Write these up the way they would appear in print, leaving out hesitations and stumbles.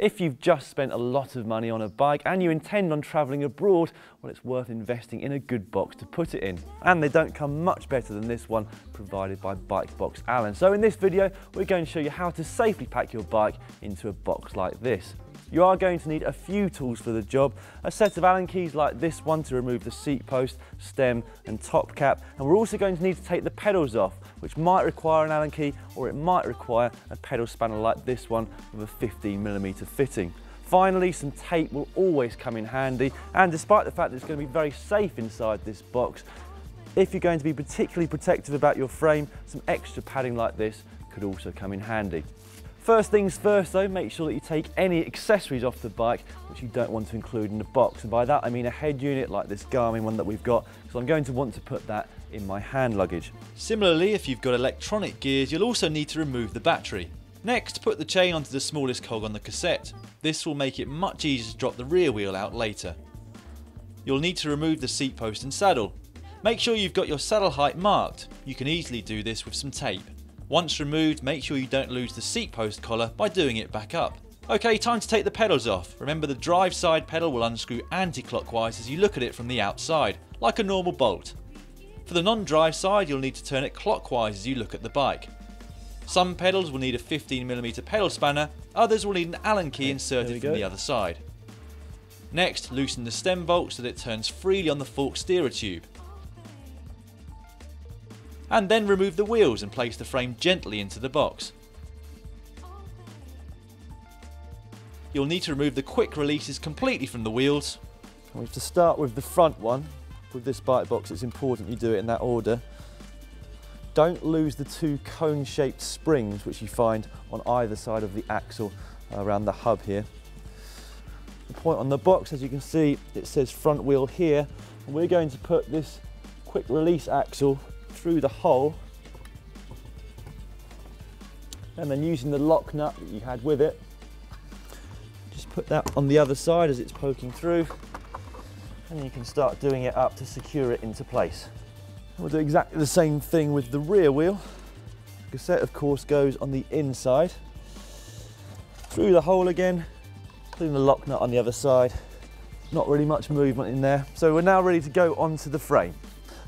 If you've just spent a lot of money on a bike and you intend on travelling abroad, well, it's worth investing in a good box to put it in. And they don't come much better than this one provided by Bike Box Alan. So in this video, we're going to show you how to safely pack your bike into a box like this. You are going to need a few tools for the job, a set of Allen keys like this one to remove the seat post, stem and top cap, and we're also going to need to take the pedals off, which might require an Allen key or it might require a pedal spanner like this one with a 15mm fitting. Finally, some tape will always come in handy, and despite the fact that it's going to be very safe inside this box, if you're going to be particularly protective about your frame, some extra padding like this could also come in handy. First things first though, make sure that you take any accessories off the bike which you don't want to include in the box, and by that I mean a head unit like this Garmin one that we've got, because I'm going to want to put that in my hand luggage. Similarly, if you've got electronic gears, you'll also need to remove the battery. Next, put the chain onto the smallest cog on the cassette. This will make it much easier to drop the rear wheel out later. You'll need to remove the seat post and saddle. Make sure you've got your saddle height marked. You can easily do this with some tape. Once removed, make sure you don't lose the seat post collar by doing it back up. Okay, time to take the pedals off. Remember, the drive side pedal will unscrew anti-clockwise as you look at it from the outside, like a normal bolt. For the non-drive side, you'll need to turn it clockwise as you look at the bike. Some pedals will need a 15mm pedal spanner, others will need an Allen key inserted from the other side. Next, loosen the stem bolt so that it turns freely on the fork steerer tube. And then remove the wheels and place the frame gently into the box. You'll need to remove the quick releases completely from the wheels. We have to start with the front one. With this bike box, it's important you do it in that order. Don't lose the two cone-shaped springs which you find on either side of the axle around the hub here. The point on the box, as you can see, it says front wheel here, and we're going to put this quick release axle through the hole, and then using the lock nut that you had with it, just put that on the other side as it's poking through, and you can start doing it up to secure it into place. We'll do exactly the same thing with the rear wheel. The cassette, of course, goes on the inside, through the hole again, putting the lock nut on the other side. Not really much movement in there, so we're now ready to go onto the frame.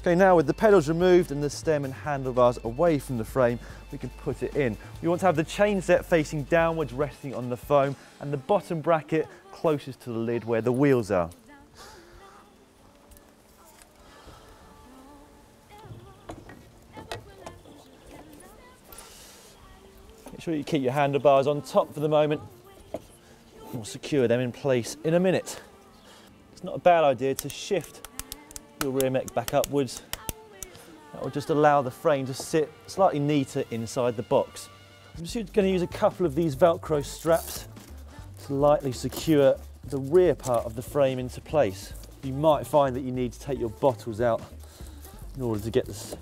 Okay, now with the pedals removed and the stem and handlebars away from the frame, we can put it in. We want to have the chainset facing downwards, resting on the foam, and the bottom bracket closest to the lid where the wheels are. Make sure you keep your handlebars on top for the moment. We'll secure them in place in a minute. It's not a bad idea to shift your rear mech back upwards. That will just allow the frame to sit slightly neater inside the box. I'm just going to use a couple of these Velcro straps to lightly secure the rear part of the frame into place. You might find that you need to take your bottles out in order to get the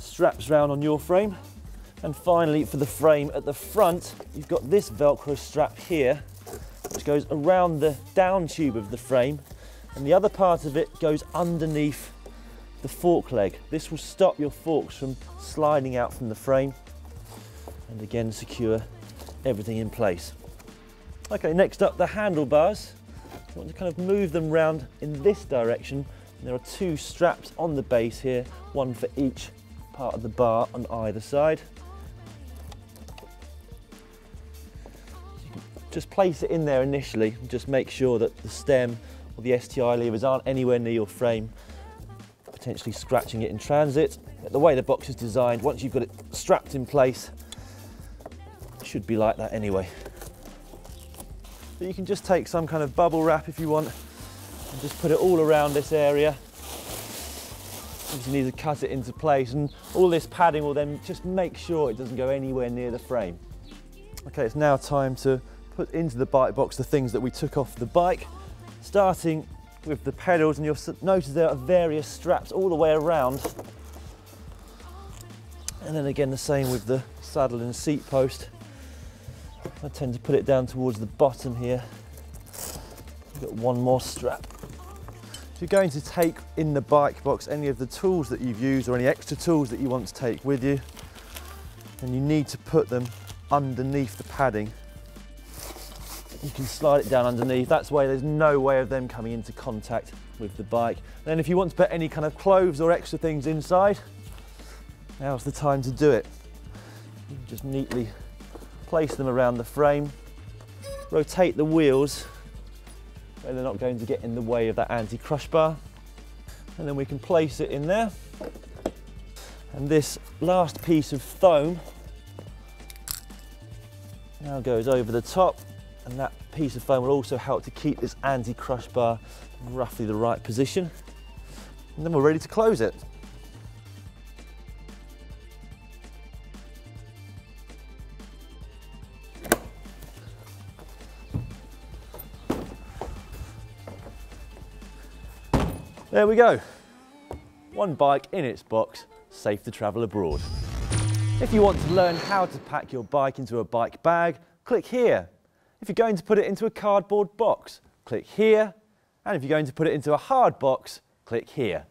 straps round on your frame. And finally, for the frame at the front, you've got this Velcro strap here, which goes around the down tube of the frame, and the other part of it goes underneath the fork leg. This will stop your forks from sliding out from the frame, and again secure everything in place. Okay, next up, the handlebars. You want to kind of move them round in this direction. And there are two straps on the base here, one for each part of the bar on either side. You can just place it in there initially, and just make sure that the stem or the STI levers aren't anywhere near your frame, potentially scratching it in transit. But the way the box is designed, once you've got it strapped in place, it should be like that anyway. But you can just take some kind of bubble wrap if you want, and just put it all around this area. You need to cut it into place, and all this padding will then just make sure it doesn't go anywhere near the frame. Okay, it's now time to put into the bike box the things that we took off the bike. Starting with the pedals, and you'll notice there are various straps all the way around. And then again the same with the saddle and seat post. I tend to put it down towards the bottom here. We've got one more strap. If you're going to take in the bike box any of the tools that you've used or any extra tools that you want to take with you, then you need to put them underneath the padding. you can slide it down underneath. That's why there's no way of them coming into contact with the bike. Then if you want to put any kind of clothes or extra things inside, now's the time to do it. You can just neatly place them around the frame, rotate the wheels so they're not going to get in the way of that anti-crush bar, and then we can place it in there. And this last piece of foam now goes over the top, and that piece of foam will also help to keep this anti-crush bar in roughly the right position. And then we're ready to close it. There we go. One bike in its box, safe to travel abroad. If you want to learn how to pack your bike into a bike bag, click here. If you're going to put it into a cardboard box, click here. And if you're going to put it into a hard box, click here.